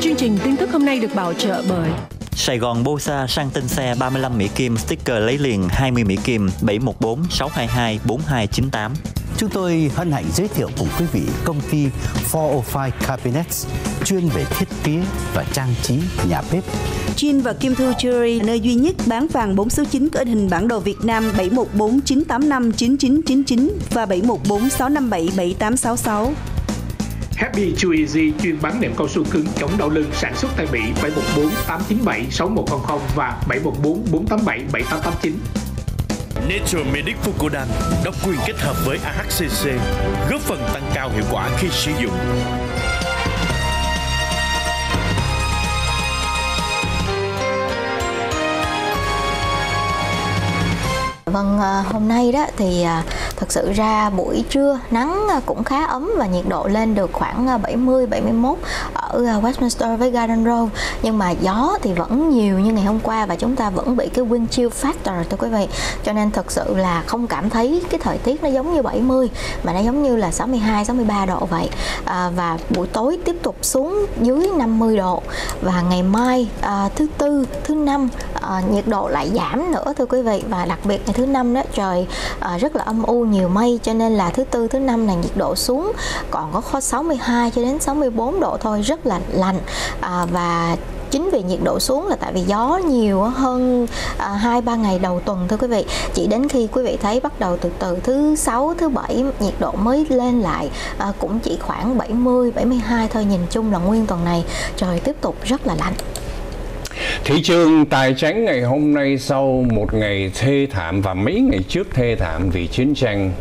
Chương trình tin tức hôm nay được bảo trợ bởi Sài Gòn Bosa sang tên xe 35 Mỹ Kim, sticker lấy liền 20 Mỹ Kim, 714-622-4298. Chúng tôi hân hạnh giới thiệu cùng quý vị công ty 405 Cabinets, chuyên về thiết kế và trang trí nhà bếp. Jin và Kim Thu Jewelry, nơi duy nhất bán vàng 4 số 9 có hình bản đồ Việt Nam 714-985-9999 và 714-657-7866. Happy Too Easy chuyên bán nệm cao su cứng chống đau lưng, sản xuất tại Mỹ 714-897-6100 và 714-487-7889. Naturemedic Fucodan độc quyền kết hợp với AHCC, góp phần tăng cao hiệu quả khi sử dụng. Vâng, hôm nay đó thì thật sự ra buổi trưa nắng cũng khá ấm và nhiệt độ lên được khoảng 70-71 ở Westminster với Garden Road, nhưng mà gió thì vẫn nhiều như ngày hôm qua và chúng ta vẫn bị cái wind chill factor thưa quý vị, cho nên thật sự là không cảm thấy cái thời tiết nó giống như 70 mà nó giống như là 62-63 độ vậy. Và buổi tối tiếp tục xuống dưới 50 độ và ngày mai thứ Tư, thứ Năm nhiệt độ lại giảm nữa thưa quý vị, và đặc biệt ngày thứ Năm đó trời rất là âm u, nhiều mây, cho nên là thứ Tư, thứ Năm là nhiệt độ xuống còn có 62 cho đến 64 độ thôi, rất là lạnh. Và chính vì nhiệt độ xuống là tại vì gió nhiều hơn 2-3 ngày đầu tuần thưa quý vị. Chỉ đến khi quý vị thấy bắt đầu từ từ thứ Sáu, thứ Bảy nhiệt độ mới lên lại, cũng chỉ khoảng 70-72 thôi. Nhìn chung là nguyên tuần này trời tiếp tục rất là lạnh. Thị trường tài chính ngày hôm nay sau một ngày thê thảm và mấy ngày trước thê thảm vì chiến tranh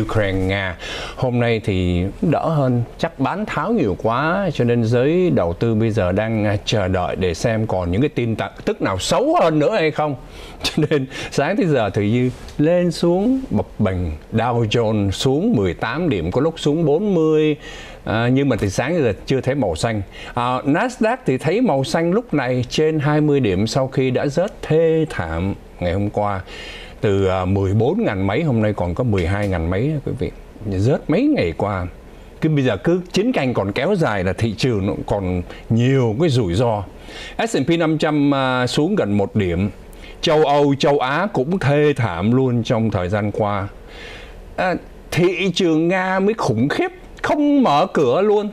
Ukraine-Nga, hôm nay thì đỡ hơn, chắc bán tháo nhiều quá cho nên giới đầu tư bây giờ đang chờ đợi để xem còn những cái tin tức nào xấu hơn nữa hay không. Cho nên sáng tới giờ thì như lên xuống bập bềnh, Dow Jones xuống 18 điểm, có lúc xuống 40. Nhưng mà từ sáng giờ chưa thấy màu xanh. Nasdaq thì thấy màu xanh lúc này trên 20 điểm sau khi đã rớt thê thảm ngày hôm qua. Từ 14.000 mấy hôm nay còn có 12.000 mấy quý vị. Rớt mấy ngày qua. Cứ bây giờ cứ chiến tranh còn kéo dài là thị trường nó còn nhiều cái rủi ro. S&P 500 xuống gần 1 điểm. Châu Âu, châu Á cũng thê thảm luôn trong thời gian qua. Thị trường Nga mới khủng khiếp, không mở cửa luôn.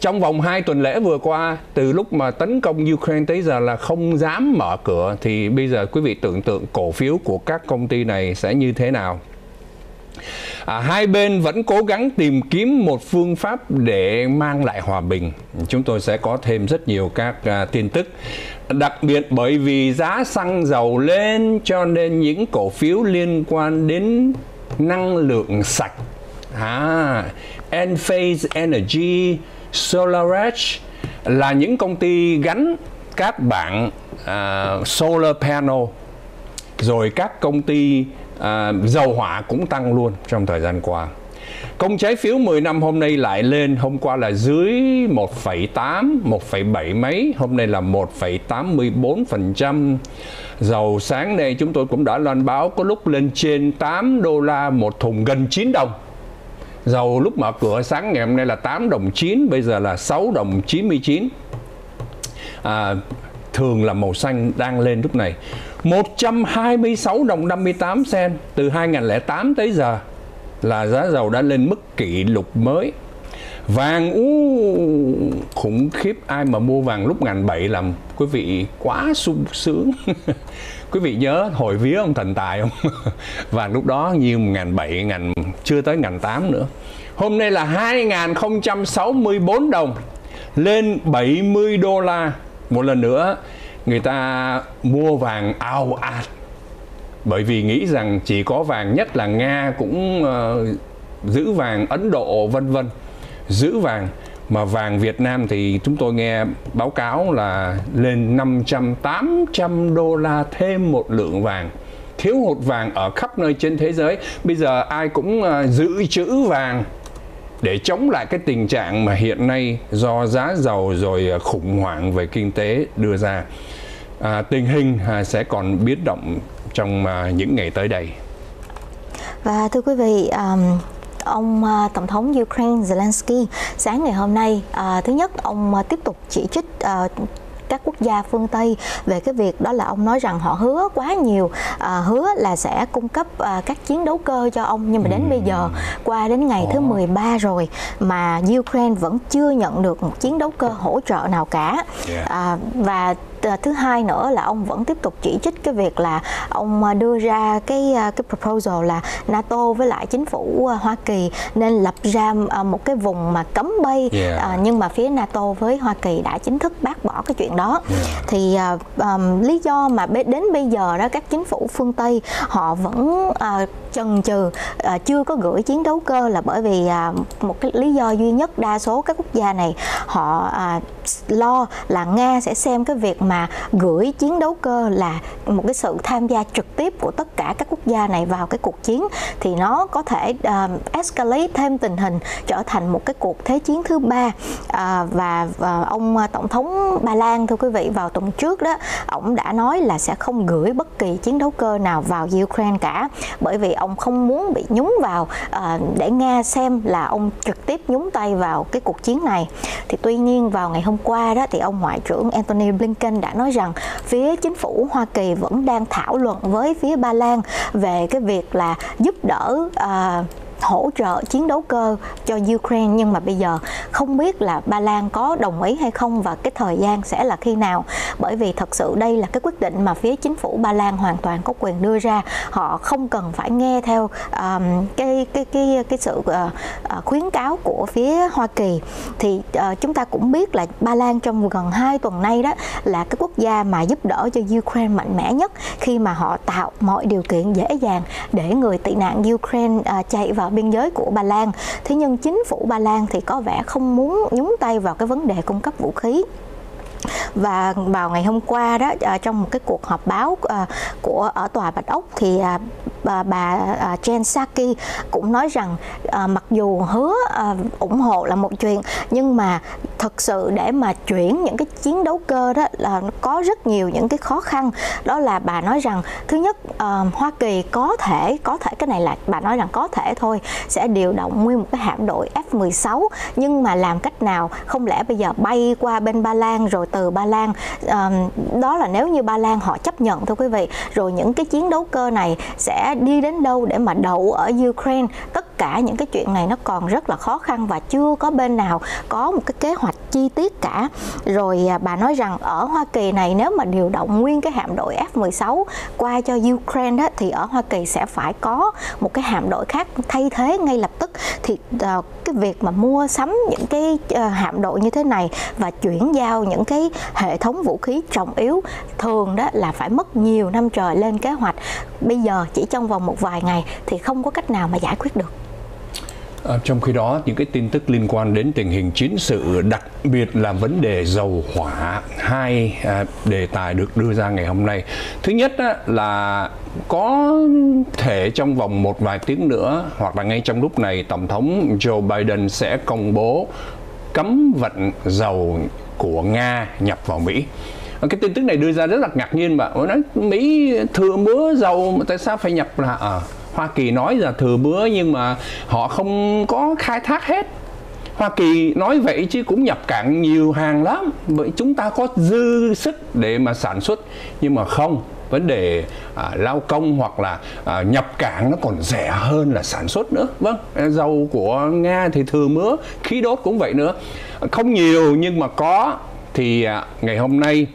Trong vòng 2 tuần lễ vừa qua, từ lúc mà tấn công Ukraine tới giờ là không dám mở cửa. Thì bây giờ quý vị tưởng tượng cổ phiếu của các công ty này sẽ như thế nào. Hai bên vẫn cố gắng tìm kiếm một phương pháp để mang lại hòa bình. Chúng tôi sẽ có thêm rất nhiều các tin tức. Đặc biệt bởi vì giá xăng dầu lên cho nên những cổ phiếu liên quan đến năng lượng sạch, Enphase Energy, SolarEdge là những công ty gắn các bảng solar panel, rồi các công ty dầu hỏa cũng tăng luôn trong thời gian qua. Công trái phiếu 10 năm hôm nay lại lên, hôm qua là dưới 1,8, 1,7 mấy, hôm nay là 1,84%. Dầu sáng nay chúng tôi cũng đã loan báo có lúc lên trên 8 đô la một thùng, gần 9 đồng. Dầu lúc mở cửa sáng ngày hôm nay là 8 đồng 9, bây giờ là 6 đồng 99. Thường là màu xanh đang lên lúc này. 126 đồng 58 sen, từ 2008 tới giờ là giá dầu đã lên mức kỷ lục mới. Vàng khủng khiếp, ai mà mua vàng lúc 1.700 làm quý vị quá sung sướng. Quý vị nhớ hồi vía ông Thần Tài không? Vàng lúc đó nhiều 1.700, chưa tới 1.800 nữa. Hôm nay là 2.064 đồng, lên 70 đô la. Một lần nữa người ta mua vàng ào ạt, bởi vì nghĩ rằng chỉ có vàng, nhất là Nga cũng giữ vàng, Ấn Độ vân vân giữ vàng. Mà vàng Việt Nam thì chúng tôi nghe báo cáo là lên 500-800 đô la thêm một lượng vàng. Thiếu hụt vàng ở khắp nơi trên thế giới. Bây giờ ai cũng giữ trữ vàng để chống lại cái tình trạng mà hiện nay do giá dầu rồi khủng hoảng về kinh tế đưa ra. Tình hình sẽ còn biến động trong những ngày tới đây. Và thưa quý vị, ông Tổng thống Ukraine Zelensky sáng ngày hôm nay, thứ nhất ông tiếp tục chỉ trích các quốc gia phương Tây về cái việc đó là ông nói rằng họ hứa quá nhiều, hứa là sẽ cung cấp các chiến đấu cơ cho ông, nhưng mà đến bây giờ qua đến ngày thứ 13 rồi mà Ukraine vẫn chưa nhận được một chiến đấu cơ hỗ trợ nào cả. Và thứ hai nữa là ông vẫn tiếp tục chỉ trích cái việc là ông đưa ra cái proposal là NATO với lại chính phủ Hoa Kỳ nên lập ra một cái vùng mà cấm bay, nhưng mà phía NATO với Hoa Kỳ đã chính thức bác bỏ cái chuyện đó. Thì lý do mà đến bây giờ đó các chính phủ phương Tây họ vẫn chần chừ chưa có gửi chiến đấu cơ là bởi vì một cái lý do duy nhất, đa số các quốc gia này họ lo là Nga sẽ xem cái việc mà gửi chiến đấu cơ là một cái sự tham gia trực tiếp của tất cả các quốc gia này vào cái cuộc chiến, thì nó có thể escalate thêm tình hình trở thành một cái cuộc thế chiến thứ ba. Và ông Tổng thống Ba Lan, thưa quý vị, vào tuần trước đó ông đã nói là sẽ không gửi bất kỳ chiến đấu cơ nào vào Ukraine cả, bởi vì ông không muốn bị nhúng vào để Nga xem là ông trực tiếp nhúng tay vào cái cuộc chiến này. Thì tuy nhiên vào ngày hôm qua đó thì ông Ngoại trưởng Anthony Blinken đã nói rằng phía chính phủ Hoa Kỳ vẫn đang thảo luận với phía Ba Lan về cái việc là giúp đỡ hỗ trợ chiến đấu cơ cho Ukraine, nhưng mà bây giờ không biết là Ba Lan có đồng ý hay không và cái thời gian sẽ là khi nào, bởi vì thật sự đây là cái quyết định mà phía chính phủ Ba Lan hoàn toàn có quyền đưa ra, họ không cần phải nghe theo cái sự khuyến cáo của phía Hoa Kỳ. Thì chúng ta cũng biết là Ba Lan trong gần 2 tuần nay đó là cái quốc gia mà giúp đỡ cho Ukraine mạnh mẽ nhất, khi mà họ tạo mọi điều kiện dễ dàng để người tị nạn Ukraine chạy vào biên giới của Ba Lan. Thế nhưng chính phủ Ba Lan thì có vẻ không muốn nhúng tay vào cái vấn đề cung cấp vũ khí. Và vào ngày hôm qua đó, trong một cái cuộc họp báo của ở Tòa Bạch Ốc, thì bà Jen Psaki cũng nói rằng mặc dù hứa ủng hộ là một chuyện, nhưng mà thực sự để mà chuyển những cái chiến đấu cơ đó là có rất nhiều những cái khó khăn. Đó là bà nói rằng thứ nhất, Hoa Kỳ có thể cái này là bà nói rằng có thể thôi sẽ điều động nguyên một cái hạm đội F-16, nhưng mà làm cách nào, không lẽ bây giờ bay qua bên Ba Lan rồi từ Ba Lan, đó là nếu như Ba Lan họ chấp nhận, thưa quý vị, rồi những cái chiến đấu cơ này sẽ đi đến đâu để mà đậu ở Ukraine. Tất cả những cái chuyện này nó còn rất là khó khăn và chưa có bên nào có một cái kế hoạch chi tiết cả. Rồi bà nói rằng ở Hoa Kỳ này, nếu mà điều động nguyên cái hạm đội F-16 qua cho Ukraine đó, thì ở Hoa Kỳ sẽ phải có một cái hạm đội khác thay thế ngay lập tức. Thì cái việc mà mua sắm những cái hạm đội như thế này và chuyển giao những cái hệ thống vũ khí trọng yếu thường đó là phải mất nhiều năm trời lên kế hoạch. Bây giờ chỉ trong vòng một vài ngày thì không có cách nào mà giải quyết được. Trong khi đó, những cái tin tức liên quan đến tình hình chiến sự, đặc biệt là vấn đề dầu hỏa, hai đề tài được đưa ra ngày hôm nay. Thứ nhất là có thể trong vòng một vài tiếng nữa hoặc là ngay trong lúc này, Tổng thống Joe Biden sẽ công bố cấm vận dầu của Nga nhập vào Mỹ. Cái tin tức này đưa ra rất là ngạc nhiên, mà nói Mỹ thừa mứa dầu mà tại sao phải nhập là Hoa Kỳ nói là thừa bữa nhưng mà họ không có khai thác hết. Hoa Kỳ nói vậy chứ cũng nhập cảng nhiều hàng lắm. Vậy chúng ta có dư sức để mà sản xuất. Nhưng mà không, vấn đề lao công hoặc là nhập cảng nó còn rẻ hơn là sản xuất nữa. Vâng, dầu của Nga thì thừa mứa, khí đốt cũng vậy nữa. Không nhiều nhưng mà có. Thì ngày hôm nay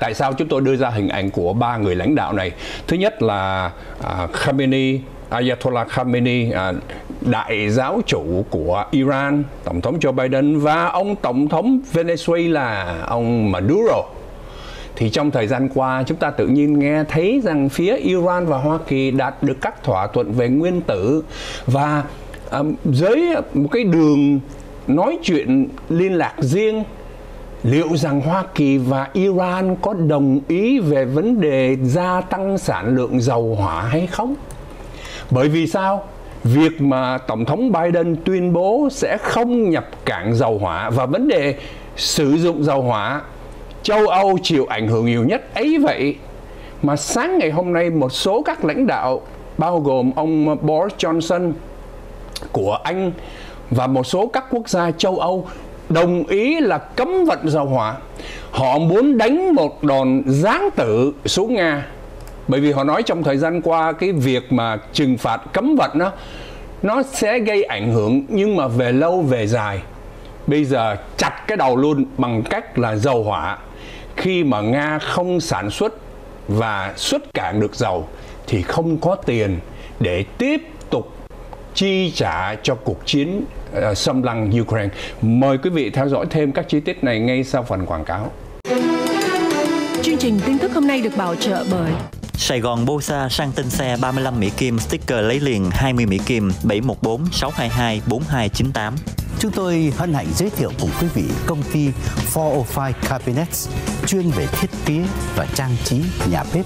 tại sao chúng tôi đưa ra hình ảnh của ba người lãnh đạo này? Thứ nhất là Khamenei, Ayatollah Khamenei, đại giáo chủ của Iran, Tổng thống Joe Biden và ông Tổng thống Venezuela, ông Maduro. Thì trong thời gian qua chúng ta tự nhiên nghe thấy rằng phía Iran và Hoa Kỳ đạt được các thỏa thuận về nguyên tử, và dưới một cái đường nói chuyện liên lạc riêng, liệu rằng Hoa Kỳ và Iran có đồng ý về vấn đề gia tăng sản lượng dầu hỏa hay không? Bởi vì sao? Việc mà Tổng thống Biden tuyên bố sẽ không nhập cảng dầu hỏa và vấn đề sử dụng dầu hỏa, châu Âu chịu ảnh hưởng nhiều nhất ấy vậy. Mà sáng ngày hôm nay một số các lãnh đạo bao gồm ông Boris Johnson, của Anh và một số các quốc gia châu Âu đồng ý là cấm vận dầu hỏa. Họ muốn đánh một đòn giáng tử xuống Nga, bởi vì họ nói trong thời gian qua cái việc mà trừng phạt cấm vận nó sẽ gây ảnh hưởng, nhưng mà về lâu về dài. Bây giờ chặt cái đầu luôn bằng cách là dầu hỏa. Khi mà Nga không sản xuất và xuất cảng được dầu thì không có tiền để tiếp tục chi trả cho cuộc chiến xâm lăng Ukraine. Mời quý vị theo dõi thêm các chi tiết này ngay sau phần quảng cáo. Chương trình tin tức hôm nay được bảo trợ bởi Sài Gòn Bosa sang tên xe 35 Mỹ Kim, sticker lấy liền 20 Mỹ Kim, 714-622-4298. Chúng tôi hân hạnh giới thiệu cùng quý vị công ty 405 Cabinets, chuyên về thiết kế và trang trí nhà bếp.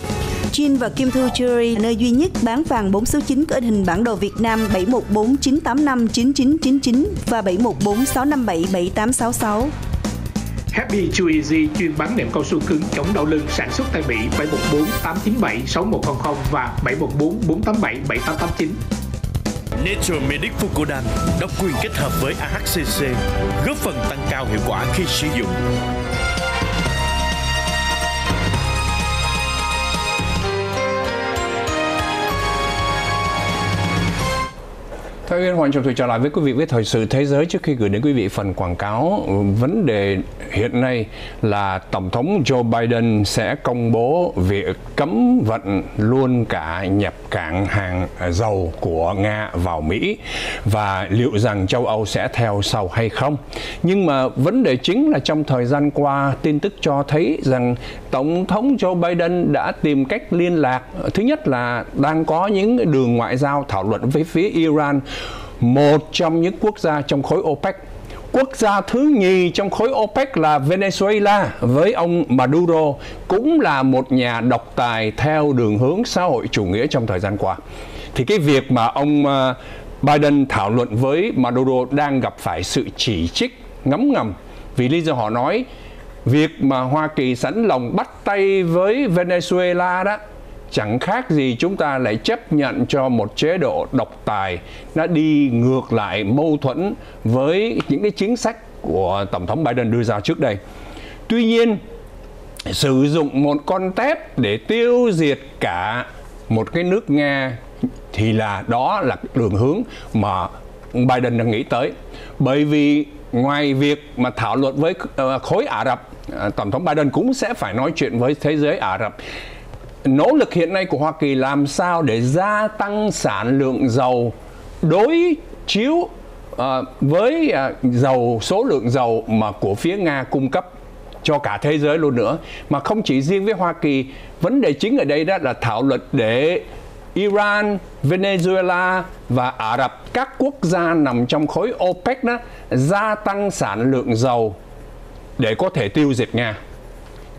Jin và Kim Thu Jewelry, nơi duy nhất bán vàng 4 số 9 có hình bản đồ Việt Nam 7149859999 và 7146577866. Happy Too Easy, chuyên bán nệm cao su cứng chống đau lưng, sản xuất tại Mỹ 714-897-6100 và 714-487-7889. Nature Medic Fucodan độc quyền kết hợp với AHCC, góp phần tăng cao hiệu quả khi sử dụng. Thưa quý vị, Hoàng Trọng Thủy trở lại với quý vị với thời sự thế giới. Trước khi gửi đến quý vị phần quảng cáo, vấn đề hiện nay là Tổng thống Joe Biden sẽ công bố việc cấm vận luôn cả nhập cảng hàng dầu của Nga vào Mỹ, và liệu rằng châu Âu sẽ theo sau hay không. Nhưng mà vấn đề chính là trong thời gian qua, tin tức cho thấy rằng Tổng thống Joe Biden đã tìm cách liên lạc. Thứ nhất là đang có những đường ngoại giao thảo luận với phía Iran, một trong những quốc gia trong khối OPEC. Quốc gia thứ nhì trong khối OPEC là Venezuela với ông Maduro, cũng là một nhà độc tài theo đường hướng xã hội chủ nghĩa trong thời gian qua. Thì cái việc mà ông Biden thảo luận với Maduro đang gặp phải sự chỉ trích ngấm ngầm, vì lý do họ nói việc mà Hoa Kỳ sẵn lòng bắt tay với Venezuela đó chẳng khác gì chúng ta lại chấp nhận cho một chế độ độc tài. Nó đi ngược lại, mâu thuẫn với những cái chính sách của Tổng thống Biden đưa ra trước đây. Tuy nhiên, sử dụng một con tép để tiêu diệt cả một cái nước Nga thì đó là đường hướng mà Biden đang nghĩ tới. Bởi vì ngoài việc mà thảo luận với khối Ả Rập, Tổng thống Biden cũng sẽ phải nói chuyện với thế giới Ả Rập. Nỗ lực hiện nay của Hoa Kỳ làm sao để gia tăng sản lượng dầu đối chiếu với số lượng dầu mà của phía Nga cung cấp cho cả thế giới luôn nữa. Mà không chỉ riêng với Hoa Kỳ, vấn đề chính ở đây đó là thảo luận để Iran, Venezuela và Ả Rập, các quốc gia nằm trong khối OPEC đó, gia tăng sản lượng dầu để có thể tiêu diệt Nga.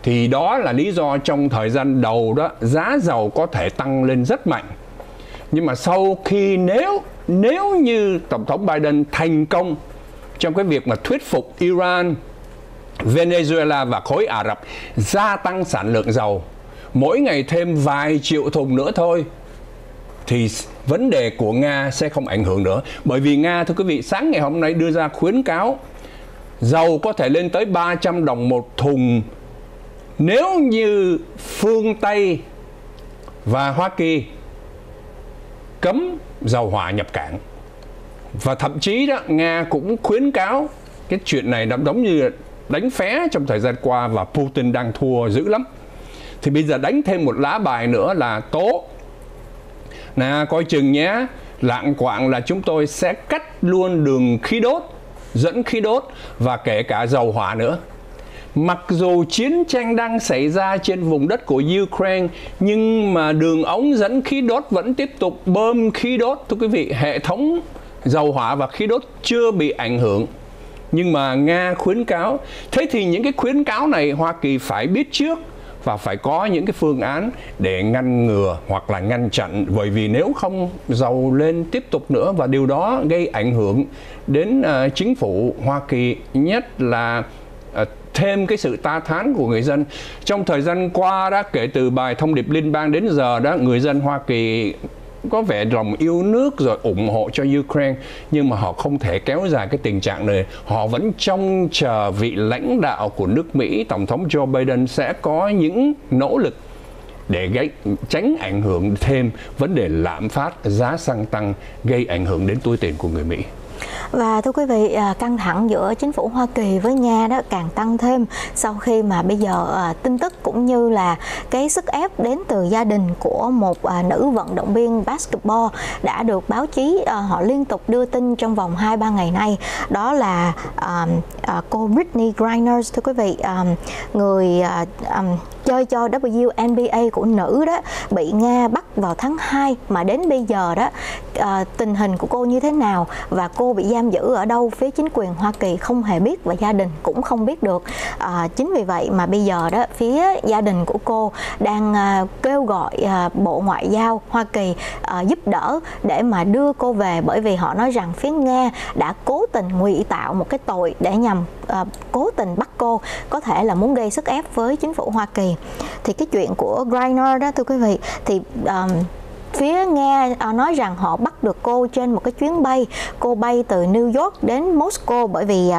Thì đó là lý do trong thời gian đầu đó giá dầu có thể tăng lên rất mạnh. Nhưng mà sau khi nếu như Tổng thống Biden thành công trong cái việc mà thuyết phục Iran, Venezuela và khối Ả Rập gia tăng sản lượng dầu, mỗi ngày thêm vài triệu thùng nữa thôi, thì vấn đề của Nga sẽ không ảnh hưởng nữa. Bởi vì Nga, thưa quý vị, sáng ngày hôm nay đưa ra khuyến cáo dầu có thể lên tới 300 đồng một thùng nếu như phương Tây và Hoa Kỳ cấm dầu hỏa nhập cảng. Và thậm chí đó, Nga cũng khuyến cáo cái chuyện này nó giống như đánh phé trong thời gian qua, và Putin đang thua dữ lắm. Thì bây giờ đánh thêm một lá bài nữa là tố coi chừng nhé, lạng quạng là chúng tôi sẽ cắt luôn đường khí đốt, dẫn khí đốt và kể cả dầu hỏa nữa. Mặc dù chiến tranh đang xảy ra trên vùng đất của Ukraine, nhưng mà đường ống dẫn khí đốt vẫn tiếp tục bơm khí đốt. Thưa quý vị, hệ thống dầu hỏa và khí đốt chưa bị ảnh hưởng. Nhưng mà Nga khuyến cáo. Thế thì những cái khuyến cáo này Hoa Kỳ phải biết trước và phải có những cái phương án để ngăn ngừa hoặc là ngăn chặn. Bởi vì nếu không, dầu lên tiếp tục nữa, và điều đó gây ảnh hưởng đến chính phủ Hoa Kỳ, nhất là thêm cái sự ta thán của người dân. Trong thời gian qua, kể từ bài thông điệp liên bang đến giờ, người dân Hoa Kỳ có vẻ lòng yêu nước rồi ủng hộ cho Ukraine, nhưng mà họ không thể kéo dài cái tình trạng này. Họ vẫn trông chờ vị lãnh đạo của nước Mỹ, Tổng thống Joe Biden sẽ có những nỗ lực để tránh ảnh hưởng thêm vấn đề lạm phát, giá xăng tăng gây ảnh hưởng đến túi tiền của người Mỹ. Và thưa quý vị, căng thẳng giữa chính phủ Hoa Kỳ với Nga đó càng tăng thêm sau khi mà bây giờ tin tức cũng như là cái sức ép đến từ gia đình của một nữ vận động viên basketball đã được báo chí họ liên tục đưa tin trong vòng 2-3 ngày nay. Đó là cô Brittney Griner, thưa quý vị, người chơi cho WNBA của nữ đó bị Nga bắt vào tháng 2 mà đến bây giờ đó tình hình của cô như thế nào và cô bị giam giữ ở đâu, phía chính quyền Hoa Kỳ không hề biết và gia đình cũng không biết được. Chính vì vậy mà bây giờ đó phía gia đình của cô đang kêu gọi Bộ Ngoại giao Hoa Kỳ giúp đỡ để mà đưa cô về, bởi vì họ nói rằng phía Nga đã cố tình ngụy tạo một cái tội để nhằm cố tình bắt cô, có thể là muốn gây sức ép với chính phủ Hoa Kỳ. Thì cái chuyện của Griner đó thưa quý vị, thì phía Nga nói rằng họ bắt được cô trên một cái chuyến bay. Cô bay từ New York đến Moscow bởi vì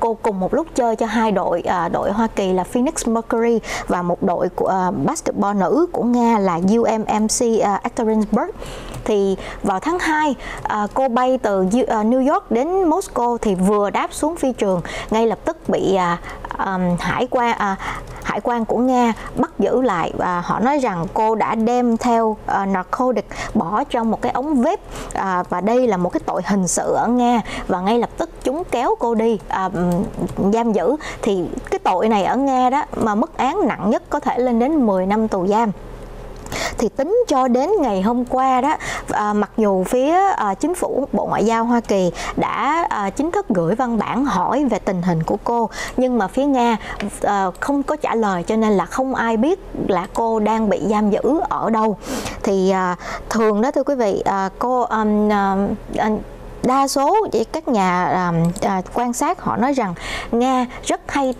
cô cùng một lúc chơi cho hai đội, đội Hoa Kỳ là Phoenix Mercury và một đội của basketball nữ của Nga là UMMC Ekaterinburg. Thì vào tháng 2 cô bay từ New York đến Moscow thì vừa đáp xuống phi trường ngay lập tức bị hải quan của Nga bắt giữ lại và họ nói rằng cô đã đem theo narcotic bỏ trong một cái ống vép và đây là một cái tội hình sự ở Nga và ngay lập tức chúng kéo cô đi giam giữ. Thì cái tội này ở Nga đó mà mức án nặng nhất có thể lên đến 10 năm tù giam. Thì tính cho đến ngày hôm qua đó, mặc dù phía chính phủ Bộ Ngoại giao Hoa Kỳ đã chính thức gửi văn bản hỏi về tình hình của cô, nhưng mà phía Nga không có trả lời, cho nên là không ai biết là cô đang bị giam giữ ở đâu. Thì thường đó thưa quý vị, đa số các nhà quan sát họ nói rằng Nga rất hay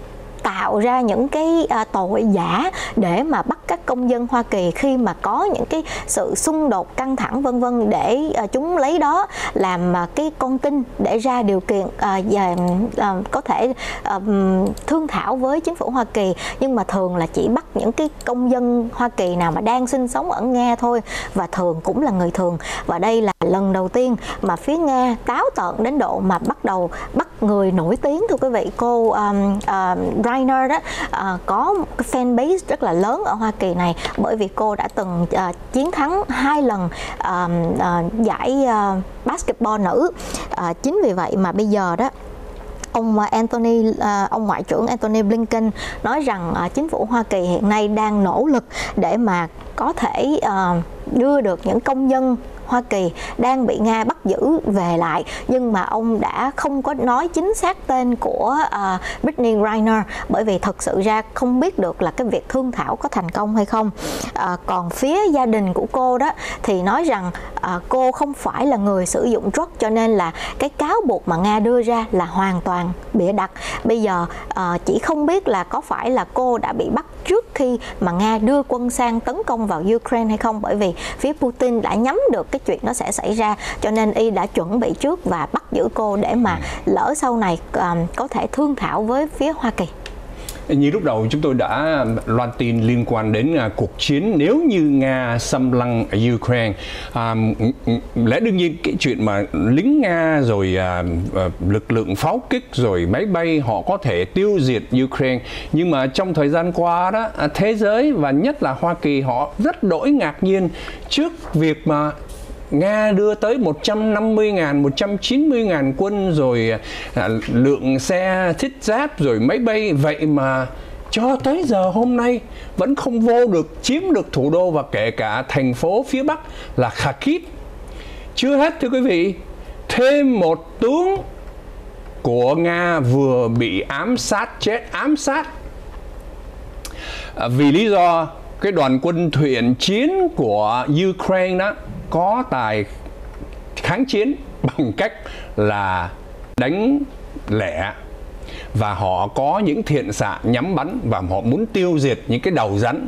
tạo ra những cái tội giả để mà bắt các công dân Hoa Kỳ khi mà có những cái sự xung đột căng thẳng vân vân, để chúng lấy đó làm cái con tin để ra điều kiện và có thể thương thảo với chính phủ Hoa Kỳ, nhưng mà thường là chỉ bắt những cái công dân Hoa Kỳ nào mà đang sinh sống ở Nga thôi và thường cũng là người thường. Và đây là lần đầu tiên mà phía Nga táo tợn đến độ mà bắt đầu bắt người nổi tiếng thưa quý vị. Cô Griner đó có fan base rất là lớn ở Hoa Kỳ này bởi vì cô đã từng chiến thắng 2 lần giải basketball nữ. Chính vì vậy mà bây giờ đó ông Ngoại trưởng Anthony Blinken nói rằng chính phủ Hoa Kỳ hiện nay đang nỗ lực để mà có thể đưa được những công dân Hoa Kỳ đang bị Nga bắt giữ về lại, nhưng mà ông đã không có nói chính xác tên của Brittney Griner bởi vì thật sự ra không biết được là cái việc thương thảo có thành công hay không. Còn phía gia đình của cô đó thì nói rằng cô không phải là người sử dụng drug, cho nên là cái cáo buộc mà Nga đưa ra là hoàn toàn bịa đặt. Bây giờ chỉ không biết là có phải là cô đã bị bắt trước khi mà Nga đưa quân sang tấn công vào Ukraine hay không, bởi vì phía Putin đã nhắm được cái chuyện nó sẽ xảy ra, cho nên y đã chuẩn bị trước và bắt giữ cô để mà lỡ sau này có thể thương thảo với phía Hoa Kỳ. Như lúc đầu chúng tôi đã loan tin liên quan đến cuộc chiến nếu như Nga xâm lăng ở Ukraine, lẽ đương nhiên cái chuyện mà lính Nga rồi lực lượng pháo kích rồi máy bay họ có thể tiêu diệt Ukraine, nhưng mà trong thời gian qua đó thế giới và nhất là Hoa Kỳ họ rất đỗi ngạc nhiên trước việc mà Nga đưa tới 150.000, 190.000 quân rồi lượng xe thiết giáp rồi máy bay, vậy mà cho tới giờ hôm nay vẫn không vô được, chiếm được thủ đô và kể cả thành phố phía Bắc là Kharkiv. Chưa hết thưa quý vị, thêm một tướng của Nga vừa bị ám sát vì lý do cái đoàn quân thuyền chiến của Ukraine đó có tài kháng chiến bằng cách là đánh lẻ và họ có những thiện xạ nhắm bắn và họ muốn tiêu diệt những cái đầu rắn.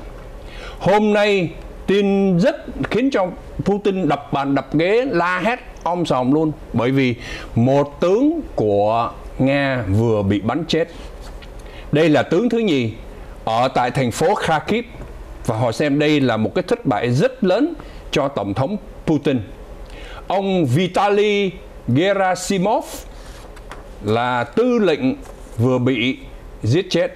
Hôm nay tin rất khiến cho Putin đập bàn đập ghế, la hét om sòm luôn, bởi vì một tướng của Nga vừa bị bắn chết. Đây là tướng thứ nhì ở tại thành phố Kharkiv, và họ xem đây là một cái thất bại rất lớn cho Tổng thống Putin. Ông Vitaly Gerasimov là tư lệnh vừa bị giết chết,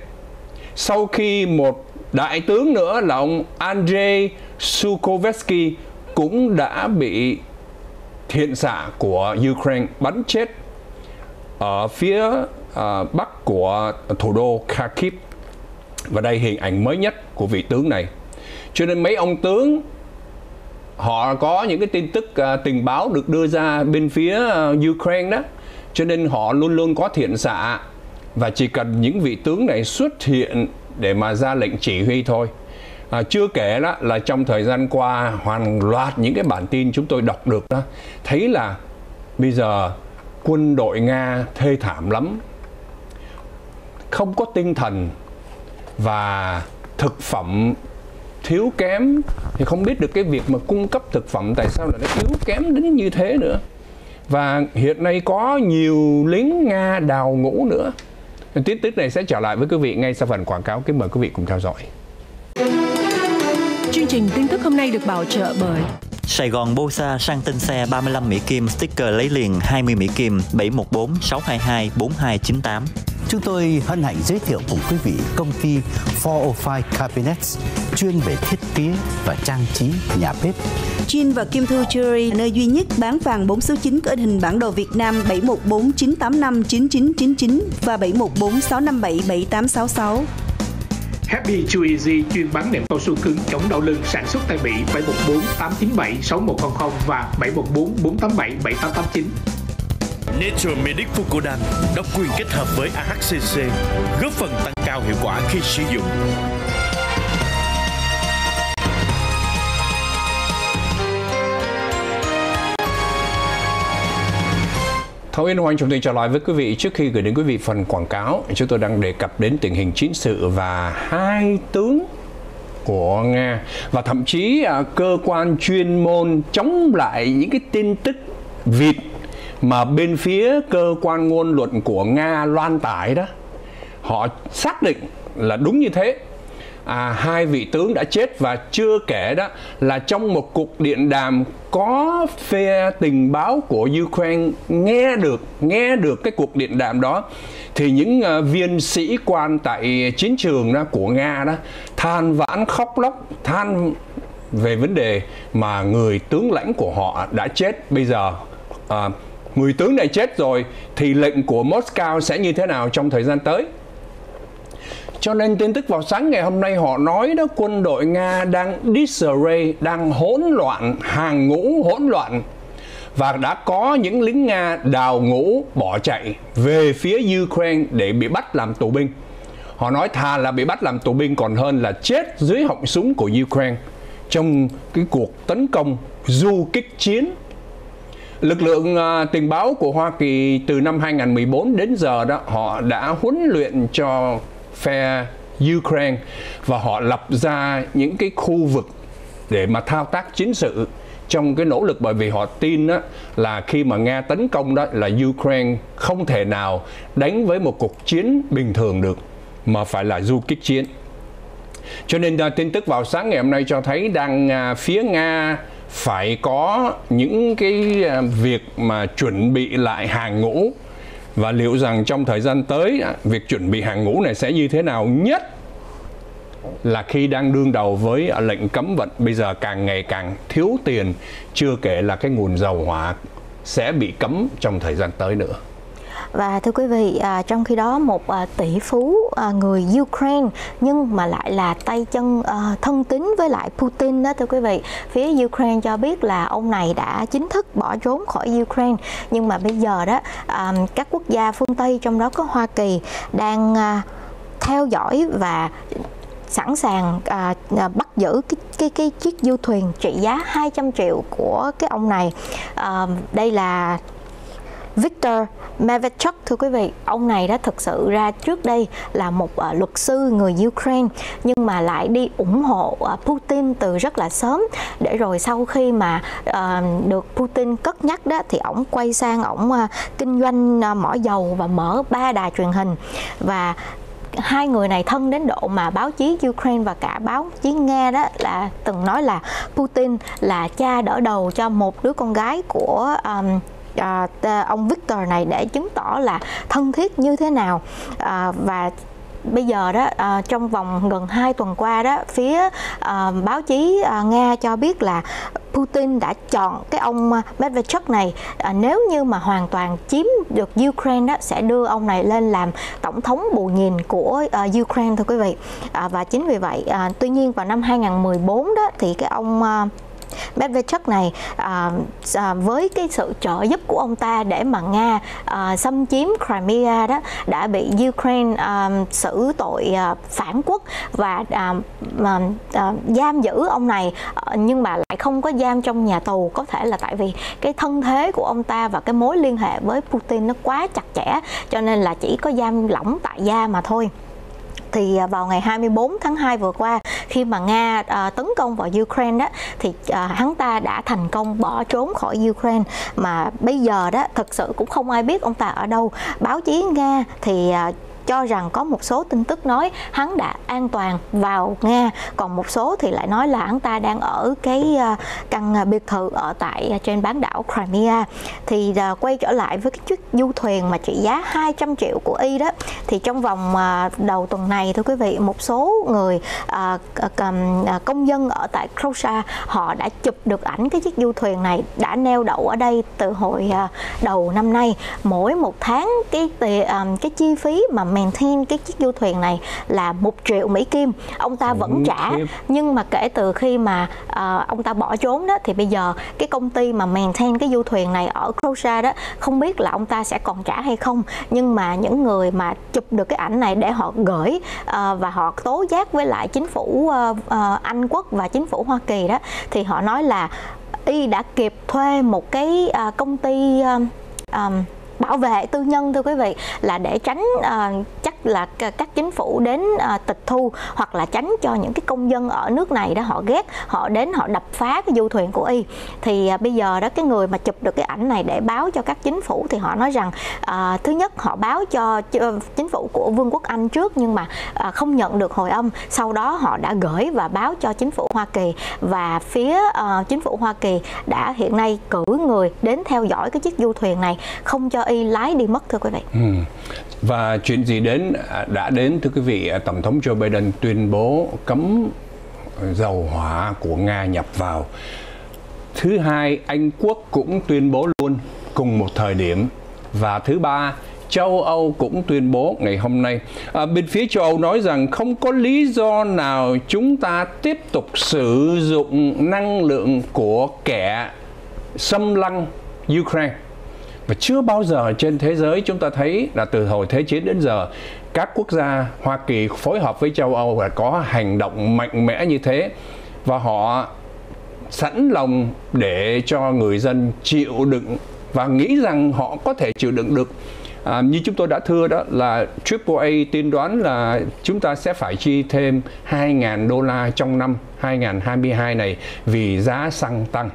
sau khi một đại tướng nữa là ông Andrei Sukovetsky cũng đã bị thiện xạ của Ukraine bắn chết ở phía bắc của thủ đô Kharkiv. Và đây hình ảnh mới nhất của vị tướng này. Cho nên mấy ông tướng họ có những cái tin tức tình báo được đưa ra bên phía Ukraine đó, cho nên họ luôn luôn có thiện xạ, và chỉ cần những vị tướng này xuất hiện để mà ra lệnh chỉ huy thôi. Chưa kể đó là trong thời gian qua hoàn loạt những cái bản tin chúng tôi đọc được đó, thấy là bây giờ quân đội Nga thê thảm lắm, không có tinh thần và thực phẩm thiếu kém, thì không biết được cái việc mà cung cấp thực phẩm tại sao là nó thiếu kém đến như thế nữa. Và hiện nay có nhiều lính Nga đào ngũ nữa. Tin tức này sẽ trở lại với quý vị ngay sau phần quảng cáo. Kính mời quý vị cùng theo dõi. Chương trình tin tức hôm nay được bảo trợ bởi Sài Gòn Bosa sang tên xe 35 Mỹ Kim, sticker lấy liền 20 Mỹ Kim, 714-622-4298. Chúng tôi hân hạnh giới thiệu cùng quý vị công ty 405 Cabinets, chuyên về thiết kế và trang trí nhà bếp. Jin và Kim Thu Jewelry, nơi duy nhất bán vàng 4 số 9 có hình bản đồ Việt Nam 714-985-9999 và 714-657-7866. Happy Too Easy, chuyên bán nệm cao su cứng chống đau lưng, sản xuất tại Mỹ, 714-897-6100 và 714-487-7889. Nature Medic Fucodan độc quyền kết hợp với AHCC, góp phần tăng cao hiệu quả khi sử dụng. Thảo Yên Hoàng chúng tôi trả lời với quý vị. Trước khi gửi đến quý vị phần quảng cáo, chúng tôi đang đề cập đến tình hình chính sự và hai tướng của Nga, và thậm chí cơ quan chuyên môn chống lại những cái tin tức vịt mà bên phía cơ quan ngôn luận của Nga loan tải đó, họ xác định là đúng như thế. Hai vị tướng đã chết, và chưa kể đó là trong một cuộc điện đàm có phe tình báo của Ukraine nghe được cái cuộc điện đàm đó, thì những viên sĩ quan tại chiến trường đó của Nga đó than vãn khóc lóc, than về vấn đề mà người tướng lãnh của họ đã chết. Bây giờ người tướng này chết rồi thì lệnh của Moscow sẽ như thế nào trong thời gian tới. Cho nên tin tức vào sáng ngày hôm nay họ nói đó, quân đội Nga đang disarray, đang hỗn loạn, hàng ngũ hỗn loạn, và đã có những lính Nga đào ngũ bỏ chạy về phía Ukraine để bị bắt làm tù binh. Họ nói thà là bị bắt làm tù binh còn hơn là chết dưới họng súng của Ukraine trong cái cuộc tấn công du kích chiến. Lực lượng tình báo của Hoa Kỳ từ năm 2014 đến giờ đó, họ đã huấn luyện cho phe Ukraine, và họ lập ra những cái khu vực để mà thao tác chiến sự trong cái nỗ lực, bởi vì họ tin đó, là khi mà Nga tấn công đó là Ukraine không thể nào đánh với một cuộc chiến bình thường được, mà phải là du kích chiến. Cho nên tin tức vào sáng ngày hôm nay cho thấy đang phía Nga phải có những cái việc mà chuẩn bị lại hàng ngũ, và liệu rằng trong thời gian tới việc chuẩn bị hàng ngũ này sẽ như thế nào, nhất là khi đang đương đầu với lệnh cấm vận bây giờ càng ngày càng thiếu tiền, chưa kể là cái nguồn dầu hỏa sẽ bị cấm trong thời gian tới nữa. Và thưa quý vị, trong khi đó một tỷ phú người Ukraine nhưng mà lại là tay chân thân tín với lại Putin đó thưa quý vị. Phía Ukraine cho biết là ông này đã chính thức bỏ trốn khỏi Ukraine, nhưng mà bây giờ đó các quốc gia phương Tây trong đó có Hoa Kỳ đang theo dõi và sẵn sàng bắt giữ cái chiếc du thuyền trị giá 200 triệu của cái ông này. Đây là Viktor Medvedchuk, thưa quý vị, ông này đã thực sự ra trước đây là một luật sư người Ukraine nhưng mà lại đi ủng hộ Putin từ rất là sớm, để rồi sau khi mà được Putin cất nhắc đó thì ổng quay sang ổng kinh doanh mỏ dầu và mở 3 đài truyền hình, và hai người này thân đến độ mà báo chí Ukraine và cả báo chí Nga đó là từng nói là Putin là cha đỡ đầu cho một đứa con gái của ông Viktor này, để chứng tỏ là thân thiết như thế nào. Và bây giờ đó trong vòng gần 2 tuần qua đó, phía báo chí Nga cho biết là Putin đã chọn cái ông Medvedchuk này, nếu như mà hoàn toàn chiếm được Ukraine đó sẽ đưa ông này lên làm tổng thống bù nhìn của Ukraine, thưa quý vị. Và chính vì vậy tuy nhiên vào năm 2014 đó thì cái ông Medvedchuk này với cái sự trợ giúp của ông ta để mà Nga xâm chiếm Crimea đó đã bị Ukraine xử tội phản quốc và giam giữ ông này, nhưng mà lại không có giam trong nhà tù, có thể là tại vì cái thân thế của ông ta và cái mối liên hệ với Putin nó quá chặt chẽ cho nên là chỉ có giam lỏng tại gia mà thôi. Thì vào ngày 24 tháng 2 vừa qua, khi mà Nga tấn công vào Ukraine đó thì hắn ta đã thành công bỏ trốn khỏi Ukraine, mà bây giờ đó thực sự cũng không ai biết ông ta ở đâu. Báo chí Nga thì cho rằng có một số tin tức nói hắn đã an toàn vào Nga, còn một số thì lại nói là hắn ta đang ở cái căn biệt thự ở tại trên bán đảo Crimea. Thì quay trở lại với cái chiếc du thuyền mà trị giá 200 triệu của Y đó, thì trong vòng đầu tuần này, thưa quý vị, một số người công dân ở tại Croatia họ đã chụp được ảnh cái chiếc du thuyền này, đã neo đậu ở đây từ hồi đầu năm nay. Mỗi một tháng cái chi phí mà maintain cái chiếc du thuyền này là 1 triệu Mỹ Kim, ông ta vẫn trả. Nhưng mà kể từ khi mà ông ta bỏ trốn đó thì bây giờ cái công ty mà maintain cái du thuyền này ở Croatia đó không biết là ông ta sẽ còn trả hay không, nhưng mà những người mà chụp được cái ảnh này để họ gửi và họ tố giác với lại chính phủ Anh Quốc và chính phủ Hoa Kỳ đó, thì họ nói là Y đã kịp thuê một cái công ty bảo vệ tư nhân, thưa quý vị, là để tránh chắc là các chính phủ đến tịch thu, hoặc là tránh cho những cái công dân ở nước này đó họ ghét, họ đến họ đập phá cái du thuyền của Y. Thì bây giờ đó cái người mà chụp được cái ảnh này để báo cho các chính phủ thì họ nói rằng thứ nhất họ báo cho chính phủ của Vương quốc Anh trước nhưng mà không nhận được hồi âm, sau đó họ đã gửi và báo cho chính phủ Hoa Kỳ, và phía chính phủ Hoa Kỳ đã hiện nay cử người đến theo dõi cái chiếc du thuyền này không cho Y lái đi mất, thưa quý vị. Và chuyện gì đã đến, thưa quý vị, Tổng thống Joe Biden tuyên bố cấm dầu hỏa của Nga nhập vào. Thứ hai, Anh Quốc cũng tuyên bố luôn cùng một thời điểm. Và thứ ba, châu Âu cũng tuyên bố ngày hôm nay. Bên phía châu Âu nói rằng không có lý do nào chúng ta tiếp tục sử dụng năng lượng của kẻ xâm lăng Ukraine. Và chưa bao giờ trên thế giới chúng ta thấy là từ hồi Thế chiến đến giờ các quốc gia Hoa Kỳ phối hợp với châu Âu là có hành động mạnh mẽ như thế, và họ sẵn lòng để cho người dân chịu đựng và nghĩ rằng họ có thể chịu đựng được. Như chúng tôi đã thưa đó là AAA tiên đoán là chúng ta sẽ phải chi thêm 2.000 đô la trong năm 2022 này vì giá xăng tăng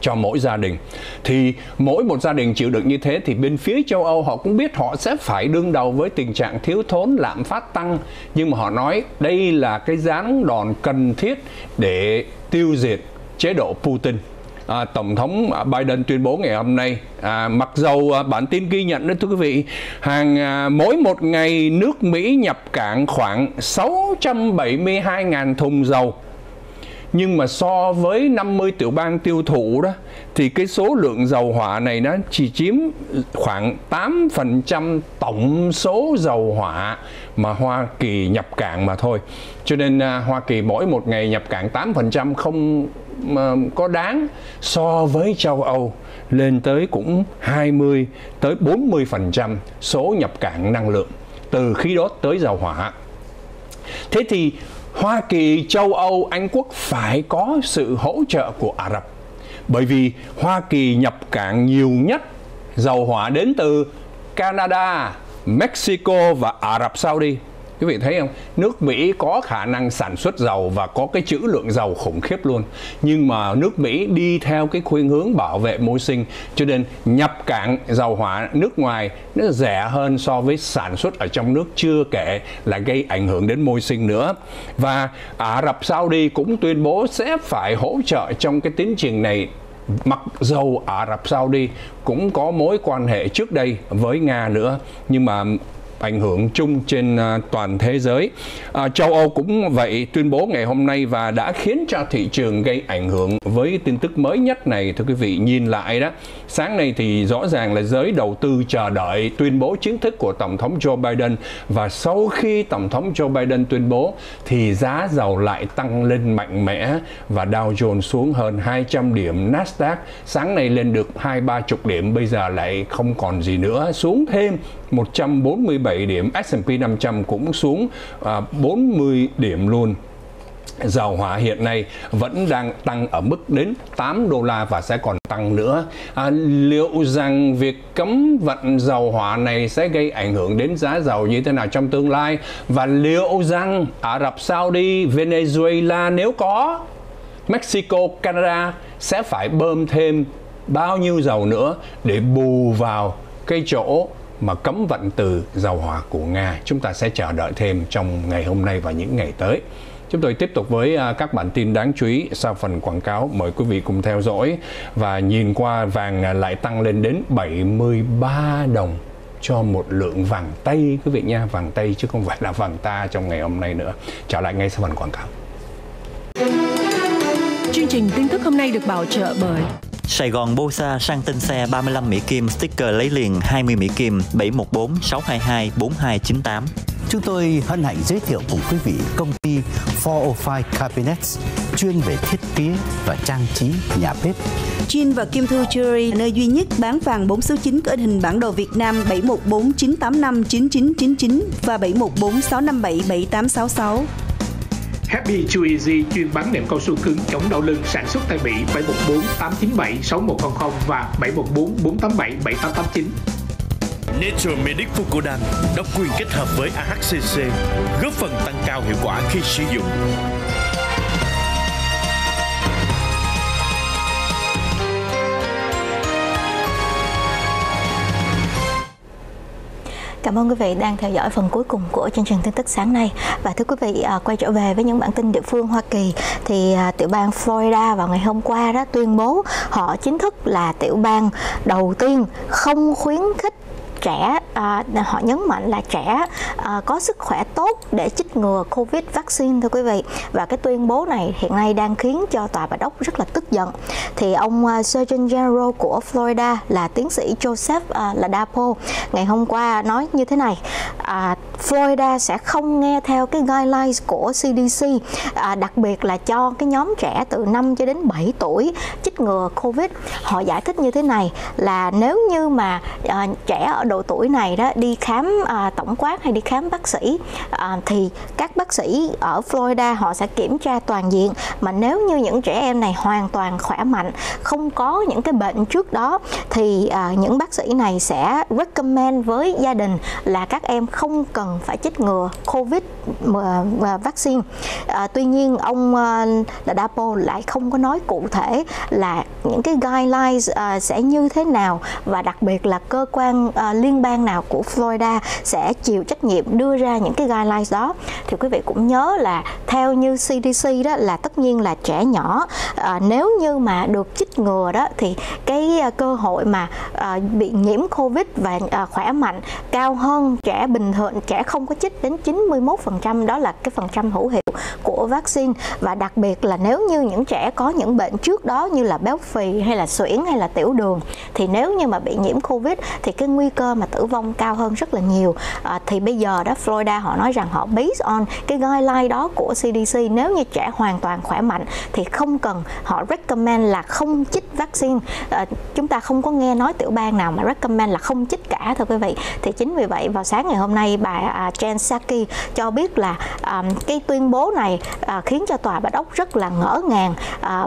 cho mỗi gia đình. Thì mỗi một gia đình chịu đựng như thế thì bên phía châu Âu họ cũng biết họ sẽ phải đương đầu với tình trạng thiếu thốn, lạm phát tăng, nhưng mà họ nói đây là cái giáng đòn cần thiết để tiêu diệt chế độ Putin. Tổng thống Biden tuyên bố ngày hôm nay, mặc dầu bản tin ghi nhận đó thưa quý vị, mỗi một ngày nước Mỹ nhập cảng khoảng 672.000 thùng dầu. Nhưng mà so với 50 tiểu bang tiêu thụ đó thì cái số lượng dầu hỏa này nó chỉ chiếm khoảng 8% tổng số dầu hỏa mà Hoa Kỳ nhập cảng mà thôi. Cho nên Hoa Kỳ mỗi một ngày nhập cảng 8% không có đáng, so với châu Âu lên tới cũng 20 tới 40% số nhập cảng năng lượng từ khí đốt tới dầu hỏa. Thế thì Hoa Kỳ, châu Âu, Anh Quốc phải có sự hỗ trợ của Ả Rập, bởi vì Hoa Kỳ nhập cảng nhiều nhất dầu hỏa đến từ Canada, Mexico và Ả Rập Saudi. Quý vị thấy không? Nước Mỹ có khả năng sản xuất dầu và có cái trữ lượng dầu khủng khiếp luôn. Nhưng mà nước Mỹ đi theo cái khuynh hướng bảo vệ môi sinh, cho nên nhập cảng dầu hỏa nước ngoài nó rẻ hơn so với sản xuất ở trong nước, chưa kể là gây ảnh hưởng đến môi sinh nữa. Và Ả Rập Saudi cũng tuyên bố sẽ phải hỗ trợ trong cái tiến trình này. Mặc dầu Ả Rập Saudi cũng có mối quan hệ trước đây với Nga nữa, nhưng mà ảnh hưởng chung trên toàn thế giới. Châu Âu cũng vậy, tuyên bố ngày hôm nay và đã khiến cho thị trường gây ảnh hưởng với tin tức mới nhất này. Thưa quý vị, nhìn lại đó, sáng nay thì rõ ràng là giới đầu tư chờ đợi tuyên bố chính thức của Tổng thống Joe Biden, và sau khi Tổng thống Joe Biden tuyên bố thì giá dầu lại tăng lên mạnh mẽ và Dow Jones xuống hơn 200 điểm, Nasdaq sáng nay lên được 2-30 điểm, bây giờ lại không còn gì nữa, xuống thêm 147 điểm, S&P 500 cũng xuống 40 điểm luôn. Dầu hỏa hiện nay vẫn đang tăng ở mức đến 8 đô la và sẽ còn tăng nữa. Liệu rằng việc cấm vận dầu hỏa này sẽ gây ảnh hưởng đến giá dầu như thế nào trong tương lai? Và liệu rằng Ả Rập Saudi, Venezuela, nếu có Mexico, Canada sẽ phải bơm thêm bao nhiêu dầu nữa để bù vào cái chỗ mà cấm vận từ dầu hỏa của Nga? Chúng ta sẽ chờ đợi thêm trong ngày hôm nay và những ngày tới. Chúng tôi tiếp tục với các bản tin đáng chú ý sau phần quảng cáo. Mời quý vị cùng theo dõi. Và nhìn qua, vàng lại tăng lên đến 73 đồng cho một lượng vàng tây, quý vị nha, vàng tây chứ không phải là vàng ta trong ngày hôm nay nữa. Trở lại ngay sau phần quảng cáo. Chương trình tin tức hôm nay được bảo trợ bởi Sài Gòn Bosa sang tên xe 35 Mỹ Kim, sticker lấy liền 20 Mỹ Kim, 714-622-4298. Chúng tôi hân hạnh giới thiệu cùng quý vị công ty 405 Cabinets, chuyên về thiết kế và trang trí nhà bếp. Jin và Kim Thu Jewelry, nơi duy nhất bán vàng 4 số 9 có hình bản đồ Việt Nam 714-985-9999 và 714-657-7866. Happy Too Easy, chuyên bán nệm cao su cứng chống đau lưng, sản xuất tại Mỹ, 714-897-6100 và 714-487-7889. Nature Medic Fucodan độc quyền kết hợp với AHCC, góp phần tăng cao hiệu quả khi sử dụng. Cảm ơn quý vị đang theo dõi phần cuối cùng của chương trình tin tức sáng nay. Và thưa quý vị, quay trở về với những bản tin địa phương Hoa Kỳ, thì tiểu bang Florida vào ngày hôm qua đã tuyên bố họ chính thức là tiểu bang đầu tiên không khuyến khích trẻ, họ nhấn mạnh là trẻ có sức khỏe tốt để chích ngừa Covid vaccine, thưa quý vị. Và cái tuyên bố này hiện nay đang khiến cho tòa bà đốc rất là tức giận. Thì ông Surgeon General của Florida là tiến sĩ Joseph Ladapo ngày hôm qua nói như thế này: Florida sẽ không nghe theo cái guidelines của CDC, đặc biệt là cho cái nhóm trẻ từ 5 cho đến 7 tuổi chích ngừa Covid. Họ giải thích như thế này là nếu như mà trẻ ở độ tuổi này đó đi khám tổng quát hay đi khám bác sĩ thì các bác sĩ ở Florida họ sẽ kiểm tra toàn diện, mà nếu như những trẻ em này hoàn toàn khỏe mạnh, không có những cái bệnh trước đó, thì những bác sĩ này sẽ recommend với gia đình là các em không cần phải chích ngừa Covid vaccine. Tuy nhiên ông Ladapo lại không có nói cụ thể là những cái guidelines sẽ như thế nào, và đặc biệt là cơ quan liên bang nào của Florida sẽ chịu trách nhiệm đưa ra những cái guidelines đó. Thì quý vị cũng nhớ là theo như CDC đó là tất nhiên là trẻ nhỏ nếu như mà được chích ngừa đó thì cái cơ hội mà bị nhiễm Covid và khỏe mạnh cao hơn trẻ bình thường, trẻ không có chích đến 91%, đó là cái phần trăm hữu hiệu của vaccine. Và đặc biệt là nếu như những trẻ có những bệnh trước đó như là béo phì hay là suyễn hay là tiểu đường, thì nếu như mà bị nhiễm Covid thì cái nguy cơ mà tử vong cao hơn rất là nhiều. Thì bây giờ đó Florida họ nói rằng họ based on cái guideline đó của CDC, nếu như trẻ hoàn toàn khỏe mạnh thì không cần, họ recommend là không chích vaccine. Chúng ta không có nghe nói tiểu bang nào mà recommend là không chích cả, thưa quý vị. Thì chính vì vậy vào sáng ngày hôm nay bà Jen Psaki cho biết là cái tuyên bố này khiến cho tòa bà đốc rất là ngỡ ngàng,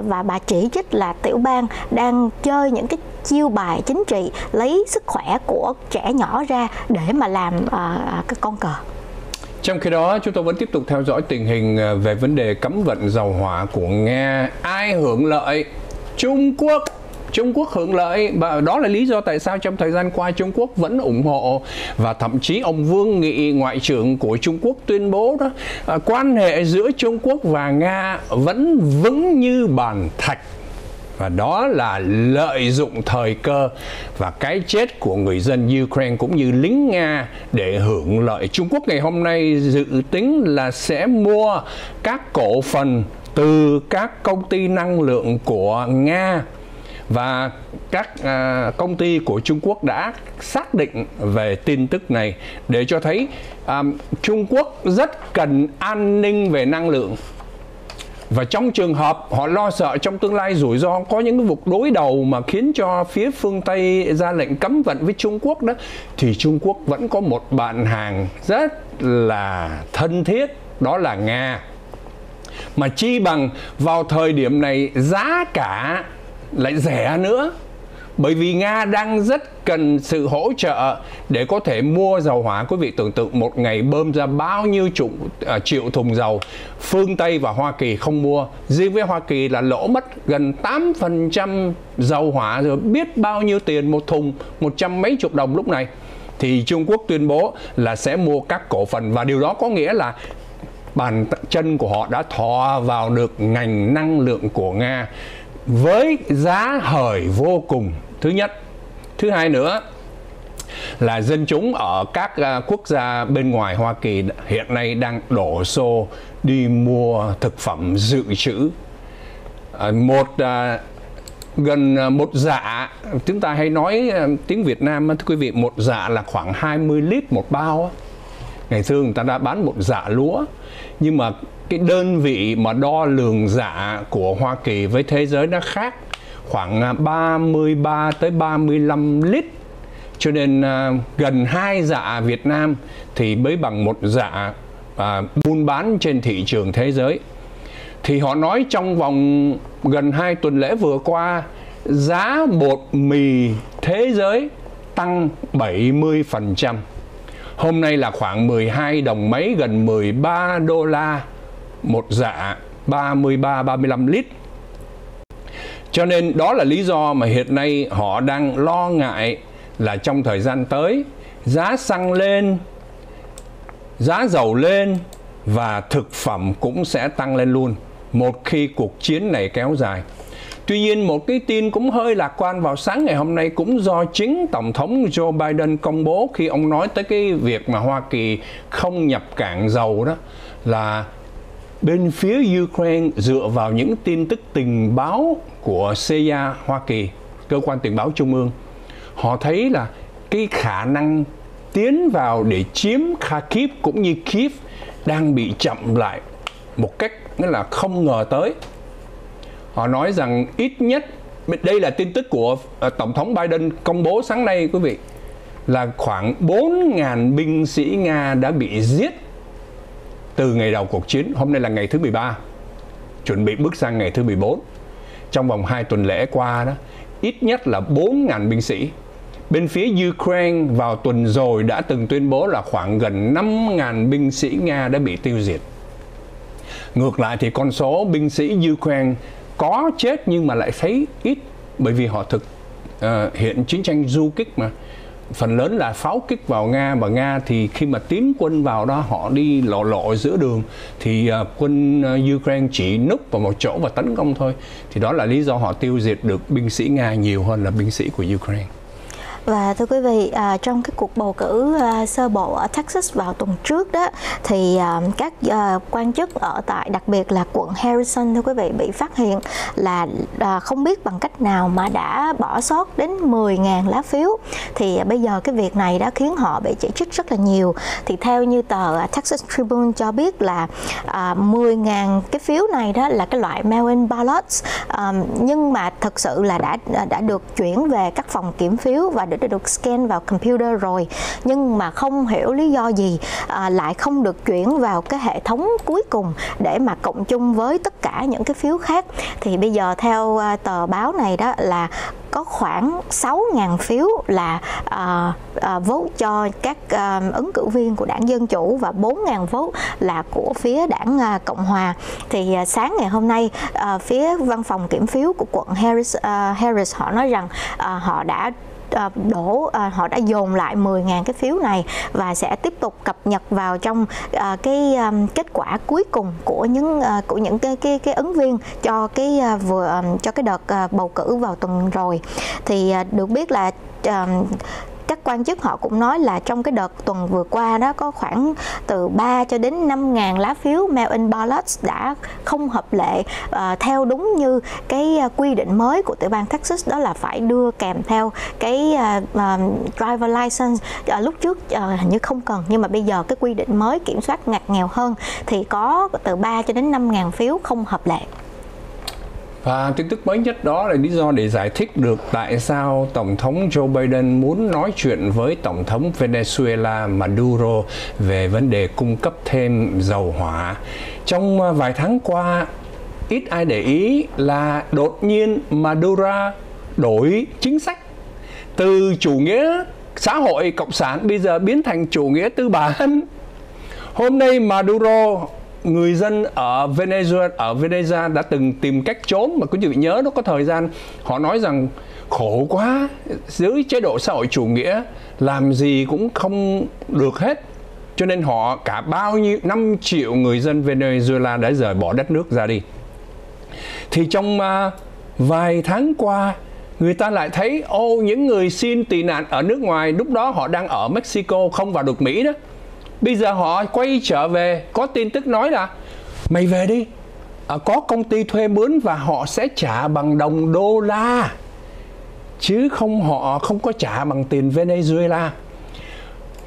và bà chỉ trích là tiểu bang đang chơi những cái chiêu bài chính trị, lấy sức khỏe của trẻ nhỏ ra để mà làm cái con cờ. Trong khi đó, chúng tôi vẫn tiếp tục theo dõi tình hình về vấn đề cấm vận dầu hỏa của Nga. Ai hưởng lợi? Trung Quốc. Trung Quốc hưởng lợi, và đó là lý do tại sao trong thời gian qua Trung Quốc vẫn ủng hộ, và thậm chí ông Vương Nghị, ngoại trưởng của Trung Quốc, tuyên bố đó, quan hệ giữa Trung Quốc và Nga vẫn vững như bàn thạch. Và đó là lợi dụng thời cơ và cái chết của người dân Ukraine cũng như lính Nga để hưởng lợi. Trung Quốc ngày hôm nay dự tính là sẽ mua các cổ phần từ các công ty năng lượng của Nga. Và các công ty của Trung Quốc đã xác định về tin tức này để cho thấy Trung Quốc rất cần an ninh về năng lượng. Và trong trường hợp họ lo sợ trong tương lai rủi ro có những cái vụ đối đầu mà khiến cho phía phương Tây ra lệnh cấm vận với Trung Quốc đó, thì Trung Quốc vẫn có một bạn hàng rất là thân thiết, đó là Nga. Mà chi bằng vào thời điểm này giá cả lại rẻ nữa, bởi vì Nga đang rất cần sự hỗ trợ để có thể mua dầu hỏa. Quý vị tưởng tượng một ngày bơm ra bao nhiêu triệu thùng dầu, phương Tây và Hoa Kỳ không mua, riêng với Hoa Kỳ là lỗ mất gần 8% dầu hỏa rồi, biết bao nhiêu tiền một thùng, 100 mấy chục đồng lúc này. Thì Trung Quốc tuyên bố là sẽ mua các cổ phần, và điều đó có nghĩa là bàn chân của họ đã thò vào được ngành năng lượng của Nga với giá hời vô cùng, thứ nhất. Thứ hai nữa là dân chúng ở các quốc gia bên ngoài Hoa Kỳ hiện nay đang đổ xô đi mua thực phẩm dự trữ. Gần một dạ, chúng ta hay nói tiếng Việt Nam, thưa quý vị, một dạ là khoảng 20 lít một bao. Ngày xưa người ta đã bán một dạ lúa, nhưng mà cái đơn vị mà đo lường dạ của Hoa Kỳ với thế giới nó khác, khoảng 33 tới 35 lít. Cho nên gần 2 dạ Việt Nam thì mới bằng một dạ buôn bán trên thị trường thế giới. Thì họ nói trong vòng gần 2 tuần lễ vừa qua, giá bột mì thế giới tăng 70%. Hôm nay là khoảng 12 đồng mấy, gần 13 đô la một dạ 33-35 lít. Cho nên đó là lý do mà hiện nay họ đang lo ngại là trong thời gian tới giá xăng lên, giá dầu lên và thực phẩm cũng sẽ tăng lên luôn một khi cuộc chiến này kéo dài. Tuy nhiên, một cái tin cũng hơi lạc quan vào sáng ngày hôm nay cũng do chính Tổng thống Joe Biden công bố khi ông nói tới cái việc mà Hoa Kỳ không nhập cảng dầu đó, là bên phía Ukraine dựa vào những tin tức tình báo của CIA Hoa Kỳ, cơ quan tình báo trung ương, họ thấy là cái khả năng tiến vào để chiếm Kharkiv cũng như Kiev đang bị chậm lại một cách nghĩa là không ngờ tới. Họ nói rằng ít nhất, đây là tin tức của Tổng thống Biden công bố sáng nay quý vị, là khoảng 4.000 binh sĩ Nga đã bị giết từ ngày đầu cuộc chiến. Hôm nay là ngày thứ 13, chuẩn bị bước sang ngày thứ 14. Trong vòng 2 tuần lễ qua đó, ít nhất là 4.000 binh sĩ. Bên phía Ukraine vào tuần rồi đã từng tuyên bố là khoảng gần 5.000 binh sĩ Nga đã bị tiêu diệt. Ngược lại thì con số binh sĩ Ukraine có chết nhưng mà lại thấy ít, bởi vì họ hiện chiến tranh du kích mà, phần lớn là pháo kích vào Nga, và Nga thì khi mà tiến quân vào đó họ đi lọ lọ giữa đường thì quân Ukraine chỉ núp vào một chỗ và tấn công thôi. Thì đó là lý do họ tiêu diệt được binh sĩ Nga nhiều hơn là binh sĩ của Ukraine. Và thưa quý vị, trong cái cuộc bầu cử sơ bộ ở Texas vào tuần trước đó, thì các quan chức ở tại, đặc biệt là quận Harrison, thưa quý vị, bị phát hiện là không biết bằng cách nào mà đã bỏ sót đến 10.000 lá phiếu. Thì bây giờ cái việc này đã khiến họ bị chỉ trích rất là nhiều. Thì theo như tờ Texas Tribune cho biết là 10.000 cái phiếu này đó là cái loại mail-in ballots, nhưng mà thực sự là đã được chuyển về các phòng kiểm phiếu và đã được scan vào computer rồi, nhưng mà không hiểu lý do gì lại không được chuyển vào cái hệ thống cuối cùng để mà cộng chung với tất cả những cái phiếu khác. Thì bây giờ theo tờ báo này đó là có khoảng 6.000 phiếu là vote cho các ứng cử viên của đảng Dân Chủ và 4.000 vote là của phía đảng Cộng Hòa. Thì sáng ngày hôm nay phía văn phòng kiểm phiếu của quận Harris họ nói rằng họ đã dồn lại 10.000 cái phiếu này và sẽ tiếp tục cập nhật vào trong cái kết quả cuối cùng của những cái ứng viên cho cái đợt bầu cử vào tuần rồi. Thì được biết là các quan chức họ cũng nói là trong cái đợt tuần vừa qua đó có khoảng từ 3 cho đến 5.000 lá phiếu mail-in ballots đã không hợp lệ theo đúng như cái quy định mới của tiểu bang Texas, đó là phải đưa kèm theo cái driver license. Lúc trước hình như không cần, nhưng mà bây giờ cái quy định mới kiểm soát ngặt nghèo hơn thì có từ 3 cho đến 5.000 phiếu không hợp lệ. Và tin tức mới nhất đó là lý do để giải thích được tại sao Tổng thống Joe Biden muốn nói chuyện với Tổng thống Venezuela Maduro về vấn đề cung cấp thêm dầu hỏa. Trong vài tháng qua, ít ai để ý là đột nhiên Maduro đổi chính sách từ chủ nghĩa xã hội cộng sản bây giờ biến thành chủ nghĩa tư bản. Hôm nay Maduro, người dân ở Venezuela đã từng tìm cách trốn, mà quý vị nhớ nó có thời gian họ nói rằng khổ quá, dưới chế độ xã hội chủ nghĩa làm gì cũng không được hết, cho nên họ cả bao nhiêu 5 triệu người dân Venezuela đã rời bỏ đất nước ra đi. Thì trong vài tháng qua người ta lại thấy những người xin tị nạn ở nước ngoài, lúc đó họ đang ở Mexico không vào được Mỹ đó, bây giờ họ quay trở về. Có tin tức nói là mày về đi, có công ty thuê mướn và họ sẽ trả bằng đồng đô la, chứ họ không có trả bằng tiền Venezuela.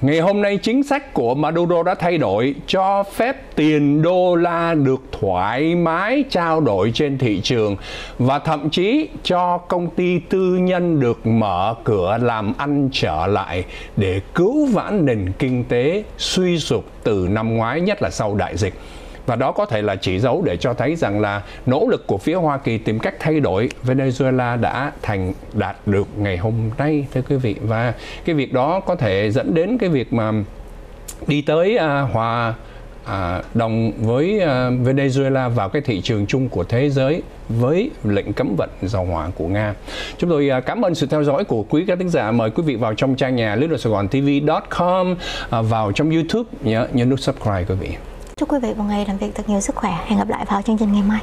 Ngày hôm nay chính sách của Maduro đã thay đổi, cho phép tiền đô la được thoải mái trao đổi trên thị trường và thậm chí cho công ty tư nhân được mở cửa làm ăn trở lại để cứu vãn nền kinh tế suy sụp từ năm ngoái, nhất là sau đại dịch. Và đó có thể là chỉ dấu để cho thấy rằng là nỗ lực của phía Hoa Kỳ tìm cách thay đổi Venezuela đã đạt được ngày hôm nay, thưa quý vị. Và cái việc đó có thể dẫn đến cái việc mà đi tới hòa đồng với Venezuela vào cái thị trường chung của thế giới với lệnh cấm vận dầu hỏa của Nga. Chúng tôi cảm ơn sự theo dõi của quý khán thính giả. Mời quý vị vào trong trang nhà Little Saigon TV.com, vào trong YouTube, nhớ nút subscribe quý vị. Chúc quý vị một ngày làm việc thật nhiều sức khỏe. Hẹn gặp lại vào chương trình ngày mai.